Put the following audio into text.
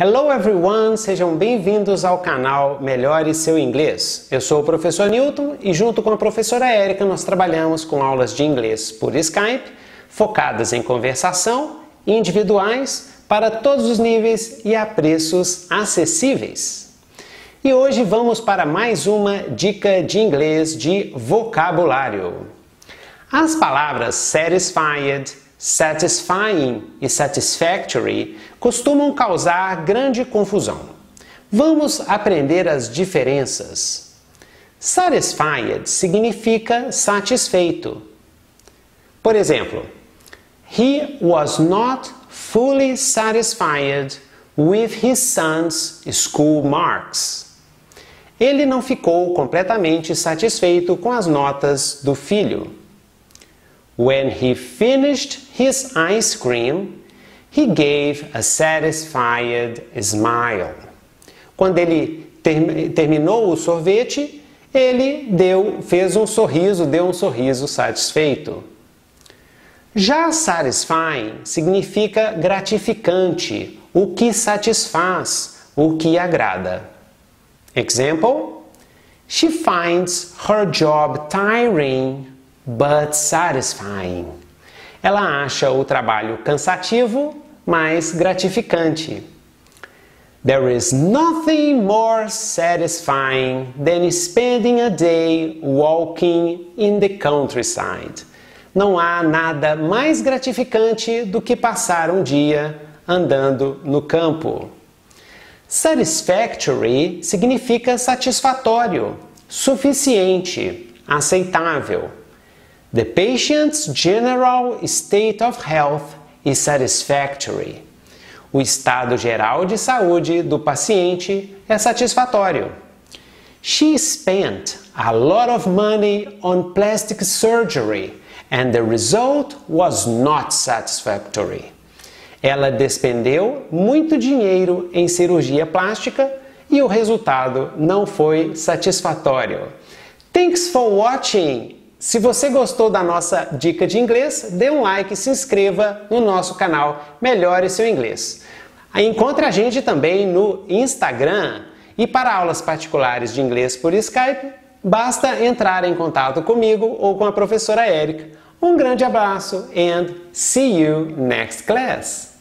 Hello everyone, sejam bem-vindos ao canal Melhore Seu Inglês. Eu sou o professor Newton e junto com a professora Érica nós trabalhamos com aulas de inglês por Skype, focadas em conversação, individuais, para todos os níveis e a preços acessíveis. E hoje vamos para mais uma dica de inglês de vocabulário. As palavras satisfied, satisfying e satisfactory costumam causar grande confusão. Vamos aprender as diferenças. Satisfied significa satisfeito. Por exemplo, He was not fully satisfied with his son's school marks. Ele não ficou completamente satisfeito com as notas do filho. When he finished his ice cream, he gave a satisfied smile. Quando ele terminou o sorvete, ele fez um sorriso satisfeito. Já satisfying significa gratificante, o que satisfaz, o que agrada. Example: She finds her job tiring, but satisfying. Ela acha o trabalho cansativo, mas gratificante. There is nothing more satisfying than spending a day walking in the countryside. Não há nada mais gratificante do que passar um dia andando no campo. Satisfactory significa satisfatório, suficiente, aceitável. The patient's general state of health is satisfactory. O estado geral de saúde do paciente é satisfatório. She spent a lot of money on plastic surgery and the result was not satisfactory. Ela despendeu muito dinheiro em cirurgia plástica e o resultado não foi satisfatório. Thanks for watching! Se você gostou da nossa dica de inglês, dê um like e se inscreva no nosso canal Melhore Seu Inglês. Encontre a gente também no Instagram e para aulas particulares de inglês por Skype, basta entrar em contato comigo ou com a professora Érica. Um grande abraço and see you next class!